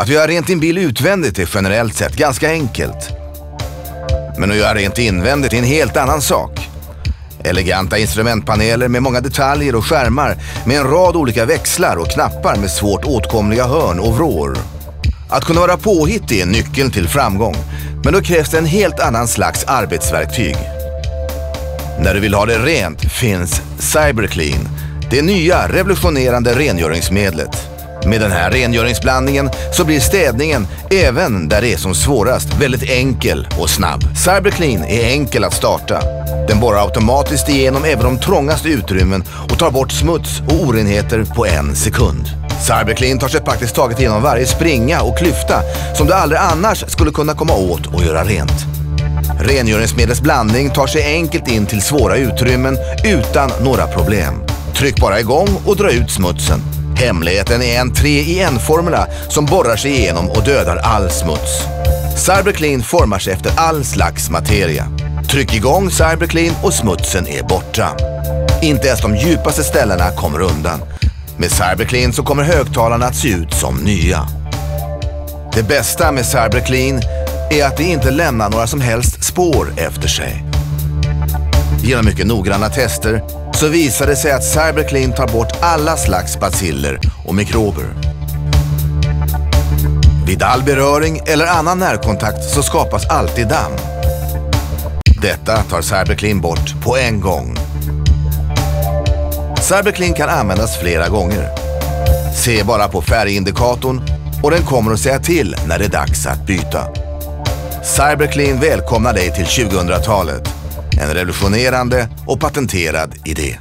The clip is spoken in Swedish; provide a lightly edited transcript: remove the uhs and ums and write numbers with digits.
Att göra rent din bil utvändigt är generellt sett ganska enkelt. Men att göra rent invändigt är en helt annan sak. Eleganta instrumentpaneler med många detaljer och skärmar med en rad olika växlar och knappar med svårt åtkomliga hörn och vrår. Att kunna vara påhittig är nyckeln till framgång, men då krävs det en helt annan slags arbetsverktyg. När du vill ha det rent finns CyberClean, det nya revolutionerande rengöringsmedlet. Med den här rengöringsblandningen så blir städningen, även där det är som svårast, väldigt enkel och snabb. CyberClean är enkel att starta. Den borrar automatiskt igenom även de trångaste utrymmen och tar bort smuts och orenheter på 1 sekund. CyberClean tar sig praktiskt taget igenom varje springa och klyfta som du aldrig annars skulle kunna komma åt och göra rent. Rengöringsmedlets blandning tar sig enkelt in till svåra utrymmen utan några problem. Tryck bara igång och dra ut smutsen. Hemligheten är en 3-i-1-formula som borrar sig igenom och dödar all smuts. CyberClean formar sig efter all slags materia. Tryck igång CyberClean och smutsen är borta. Inte ens de djupaste ställena kommer undan. Med CyberClean så kommer högtalarna att se ut som nya. Det bästa med CyberClean är att det inte lämnar några som helst spår efter sig. Genom mycket noggranna tester så visar det sig att CyberClean tar bort alla slags baciller och mikrober. Vid all beröring eller annan närkontakt så skapas alltid damm. Detta tar CyberClean bort på en gång. CyberClean kan användas flera gånger. Se bara på färgindikatorn och den kommer att säga till när det är dags att byta. CyberClean välkomnar dig till 2000-talet. En revolutionerande och patenterad idé.